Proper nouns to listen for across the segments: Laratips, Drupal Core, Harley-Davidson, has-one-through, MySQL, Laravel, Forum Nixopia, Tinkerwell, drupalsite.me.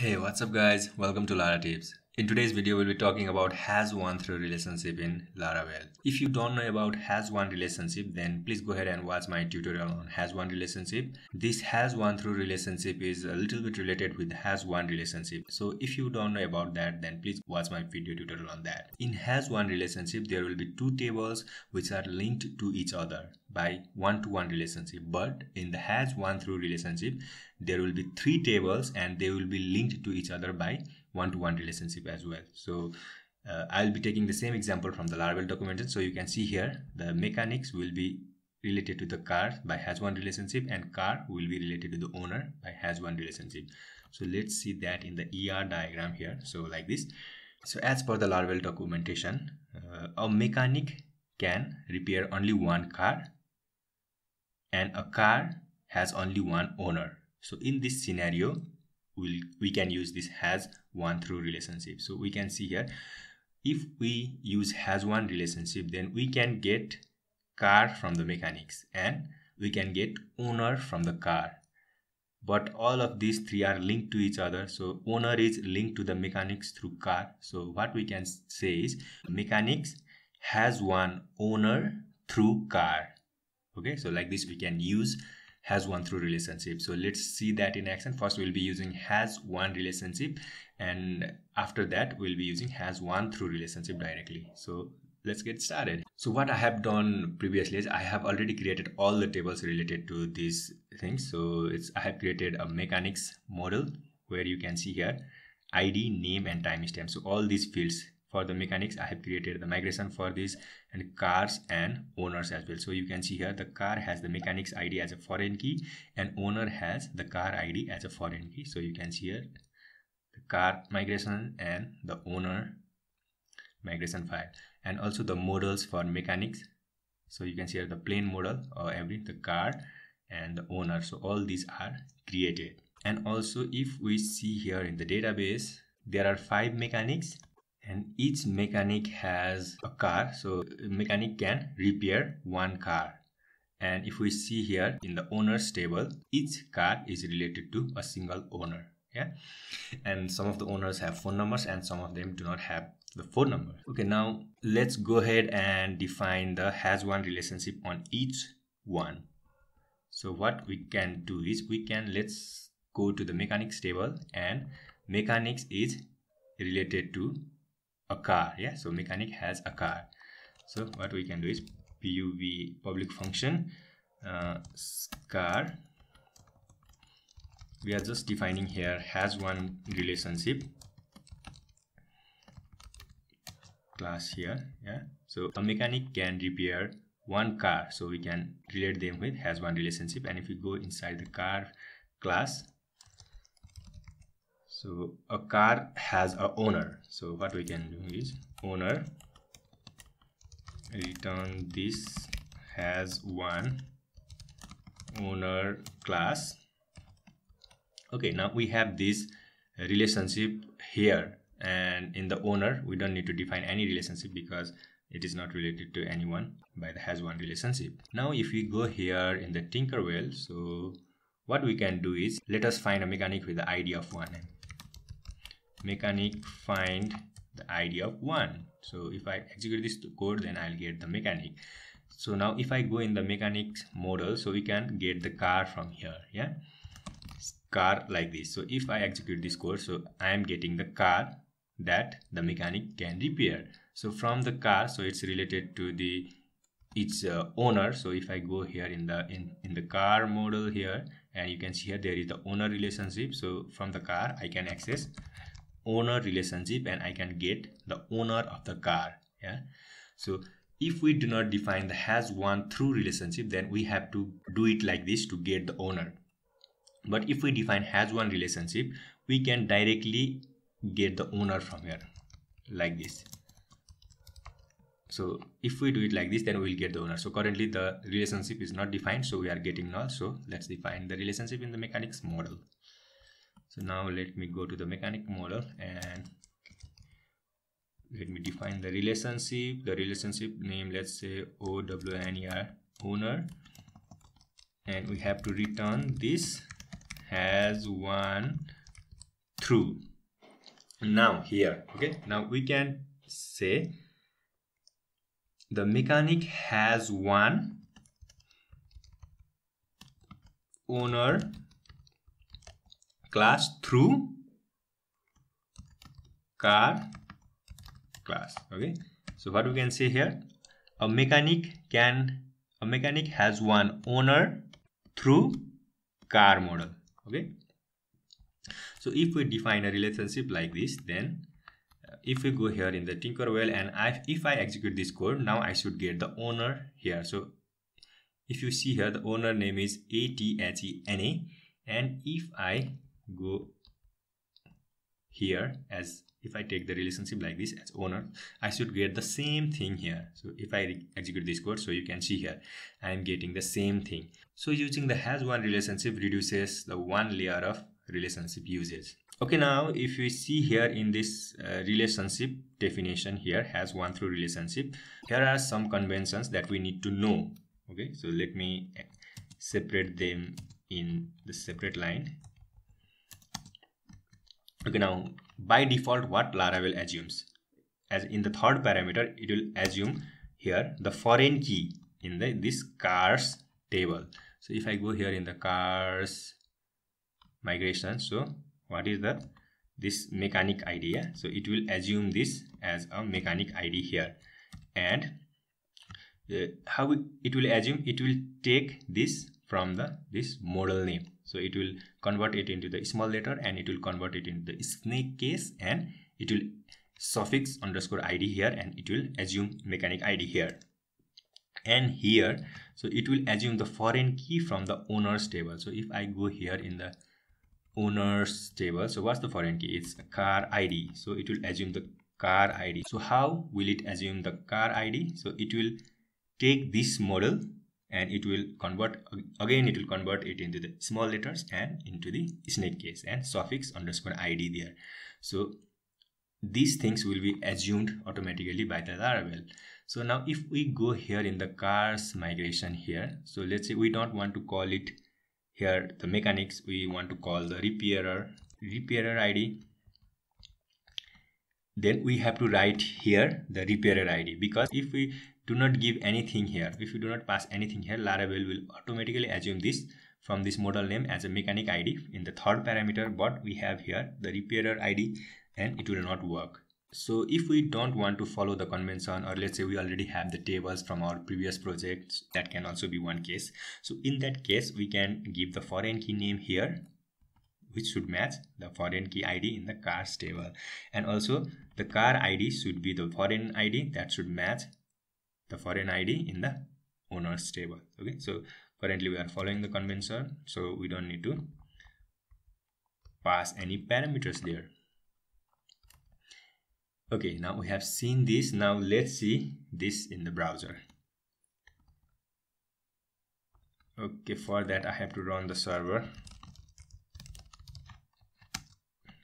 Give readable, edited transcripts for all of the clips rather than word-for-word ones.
Hey, what's up guys? Welcome to Laratips. In today's video, we'll be talking about has-one-through relationship in Laravel. If you don't know about has-one relationship, then please go ahead and watch my tutorial on has-one relationship. This has-one-through relationship is a little bit related with has-one relationship. So if you don't know about that, then please watch my video tutorial on that. In has-one relationship, there will be two tables which are linked to each other by one-to-one relationship, but in the has-one-through relationship there will be three tables and they will be linked to each other by one-to-one relationship as well. So I'll be taking the same example from the Laravel documentation. So you can see here the mechanics will be related to the car by has-one relationship and car will be related to the owner by has-one relationship. So let's see that in the ER diagram here. So like this. So as per the Laravel documentation, a mechanic can repair only one car and a car has only one owner. So in this scenario, we can use this has-one-through relationship. So we can see here, if we use has-one relationship, then we can get car from the mechanics and we can get owner from the car. But all of these three are linked to each other. So owner is linked to the mechanics through car. So what we can say is mechanics has-one owner through car. Okay, so like this we can use has-one-through relationship. So let's see that in action. First we'll be using has-one relationship and after that we'll be using has-one-through relationship directly. So let's get started. So what I have done previously is I have already created all the tables related to these things. So I have created a mechanics model where you can see here ID, name and timestamp. So all these fields for the mechanics, I have created the migration for this and cars and owners as well. So you can see here the car has the mechanics ID as a foreign key and owner has the car ID as a foreign key. So you can see here the car migration and the owner migration file and also the models for mechanics. So you can see here the plain model or the car and the owner. So all these are created. And also if we see here in the database, there are 5 mechanics. And each mechanic has a car, so a mechanic can repair one car. And if we see here in the owners table, each car is related to a single owner. Yeah, and some of the owners have phone numbers and some of them do not have the phone number. Okay, now let's go ahead and define the has-one relationship on each one. So what we can do is let's go to the mechanics table and mechanics is related to a car. Yeah, so mechanic has a car. So what we can do is PUB public function car. We are just defining here has-one relationship class here. Yeah, so a mechanic can repair one car, so we can relate them with has-one relationship. And if we go inside the car class, so a car has an owner. So what we can do is owner return this has-one owner class. Okay, now we have this relationship here, and in the owner we don't need to define any relationship because it is not related to anyone by the has-one relationship. Now if we go here in the Tinkerwell, so what we can do is let us find a mechanic with the ID of 1. Mechanic find the ID of 1. So if I execute this code, then I'll get the mechanic. So now if I go in the mechanics model, so we can get the car from here. Yeah, car like this. So if I execute this code, so I am getting the car that the mechanic can repair. So from the car, so it's related to the owner. So if I go here in the car model here, and you can see here there is the owner relationship. So from the car I can access owner relationship and I can get the owner of the car. Yeah, so if we do not define the has-one-through relationship, then we have to do it like this to get the owner. But if we define has-one relationship, we can directly get the owner from here like this. So if we do it like this, then we will get the owner. So currently the relationship is not defined, so we are getting null. So let's define the relationship in the mechanics model. So now let me go to the mechanic model and let me define the relationship. The relationship name, let's say OWNER owner, and we have to return this has-one through. Now here, okay, now we can say the mechanic has one owner class through car class. Okay, so what we can say here, a mechanic has one owner through car model. Okay, so if we define a relationship like this, then if we go here in the Tinkerwell and if I execute this code, now I should get the owner here. So if you see here, the owner name is ATHENA, and if I go here, as if I take the relationship like this as owner, I should get the same thing here. So if I execute this code, so you can see here I am getting the same thing. So using the has one relationship reduces the one layer of relationship uses. Okay, now if we see here in this relationship definition here, has one through relationship, here are some conventions that we need to know. Okay, so let me separate them in the separate line. Okay, now by default what Laravel assumes, as in the third parameter, it will assume here the foreign key in this cars table. So if I go here in the cars migration, so what is this mechanic ID? So it will assume this as a mechanic ID here, and how it will assume, it will take this from this model name. So it will convert it into the small letter, and it will convert it into the snake case, and it will suffix underscore ID here, and it will assume mechanic ID here. And here, so it will assume the foreign key from the owners table. So if I go here in the owners table, so what's the foreign key? It's a car ID. So it will assume the car ID. So how will it assume the car ID? So it will take this model, and it will convert again, it will convert it into the small letters and into the snake case and suffix underscore ID there. So these things will be assumed automatically by the Laravel. So now if we go here in the cars migration here, so let's say we don't want to call it here the mechanics, we want to call the repairer ID. Then we have to write here the repairer ID, because if we do not give anything here, if you do not pass anything here, Laravel will automatically assume this from this model name as a mechanic ID in the third parameter, but we have here the repairer ID, and it will not work. So if we don't want to follow the convention, or let's say we already have the tables from our previous projects, that can also be one case. So in that case, we can give the foreign key name here, which should match the foreign key ID in the cars table, and also the car ID should be the foreign ID that should match the foreign ID in the owners table. Okay, so currently we are following the convention, so we don't need to pass any parameters there. Okay, now we have seen this. Now let's see this in the browser. Okay, for that I have to run the server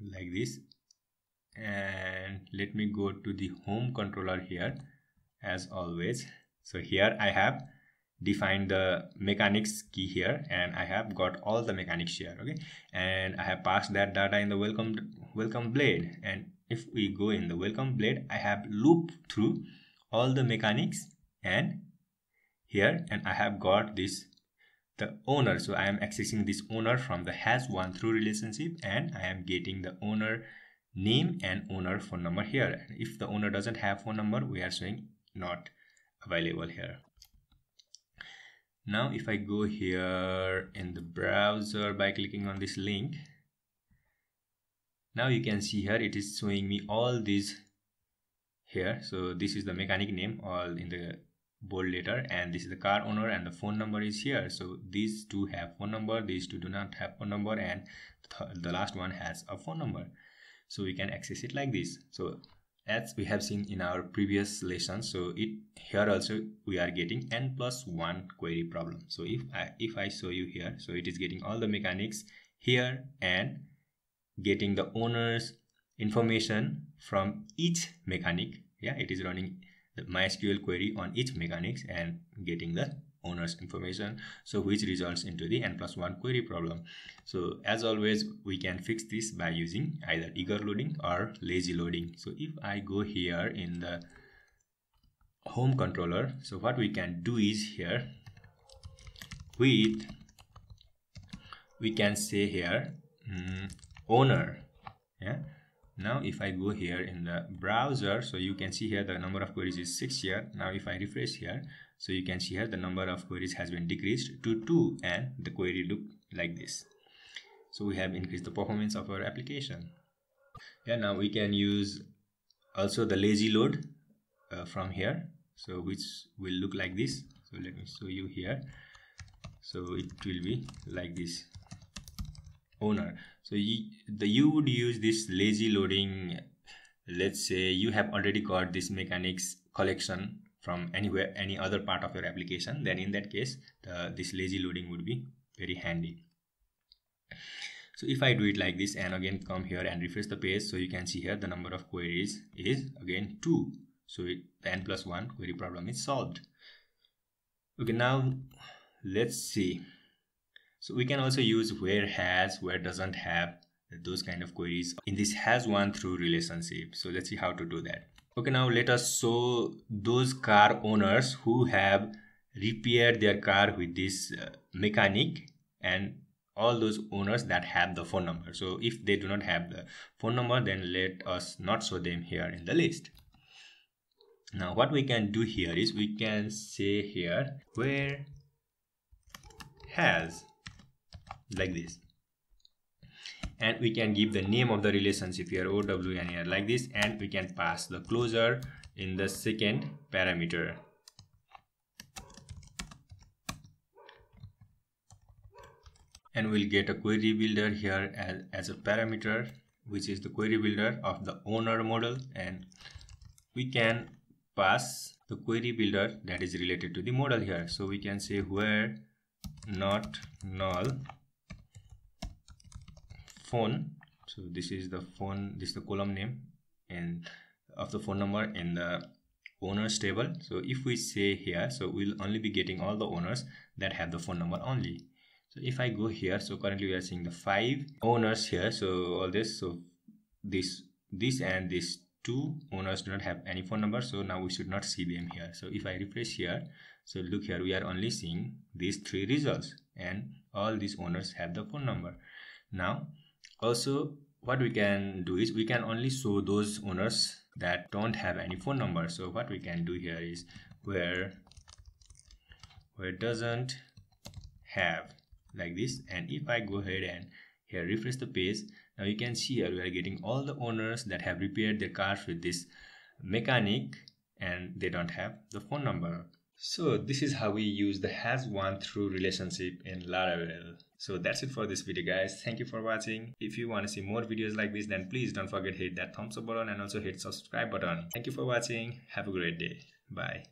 like this, and let me go to the home controller here as always. So here I have defined the mechanics key here, and I have got all the mechanics here. Okay, and I have passed that data in the welcome blade, and if we go in the welcome blade, I have looped through all the mechanics and here, and I have got the owner. So I am accessing this owner from the has one through relationship, and I am getting the owner name and owner phone number here. If the owner doesn't have phone number, we are showing not available here. Now if I go here in the browser by clicking on this link, now you can see here it is showing me all these here. So this is the mechanic name, all in the bold letter, and this is the car owner, and the phone number is here. So these two have phone number, these two do not have phone number, and the last one has a phone number. So we can access it like this. So as we have seen in our previous lesson, so here also we are getting n+1 query problem. So if I show you here, so it is getting all the mechanics here and getting the owner's information from each mechanic. Yeah, it is running the MySQL query on each mechanics and getting the owner's information, so which results into the n+1 query problem. So as always, we can fix this by using either eager loading or lazy loading. So if I go here in the home controller, so what we can do is here with we can say here owner. Yeah, now if I go here in the browser, so you can see here the number of queries is 6 here. Now if I refresh here, so you can see here the number of queries has been decreased to 2 and the query look like this. So we have increased the performance of our application. Yeah, now we can use also the lazy load from here, so which will look like this. So let me show you here. So it will be like this, owner. So you would use this lazy loading. Let's say you have already got this mechanics collection from anywhere, any other part of your application, then in that case this lazy loading would be very handy. So if I do it like this and again come here and refresh the page, so you can see here the number of queries is again 2. So the n+1 query problem is solved. Okay, now let's see. So we can also use where has, where doesn't have, those kind of queries in this has-one-through relationship. So let's see how to do that. Okay, now let us show those car owners who have repaired their car with this mechanic, and all those owners that have the phone number. So if they do not have the phone number, then let us not show them here in the list. Now what we can do here is we can say here where has, like this, and we can give the name of the relationship here OWN here like this, and we can pass the closure in the second parameter. And we'll get a query builder here as a parameter, which is the query builder of the owner model, and we can pass the query builder that is related to the model here. So we can say where not null phone, so this is the phone, this is the column name and of the phone number in the owners table. So if we say here, so we'll only be getting all the owners that have the phone number only. So if I go here, so currently we are seeing the 5 owners here. So all this, so this and this 2 owners do not have any phone number, so now we should not see them here. So if I refresh here, so look here, we are only seeing these 3 results, and all these owners have the phone number. Now also what we can do is we can only show those owners that don't have any phone number. So what we can do here is where doesn't have, like this, and if I go ahead and here refresh the page, now you can see here we are getting all the owners that have repaired their cars with this mechanic, and they don't have the phone number. So this is how we use the has-one-through relationship in Laravel. So that's it for this video, guys. Thank you for watching. If you want to see more videos like this, then please don't forget to hit that thumbs up button and also hit subscribe button. Thank you for watching. Have a great day. Bye.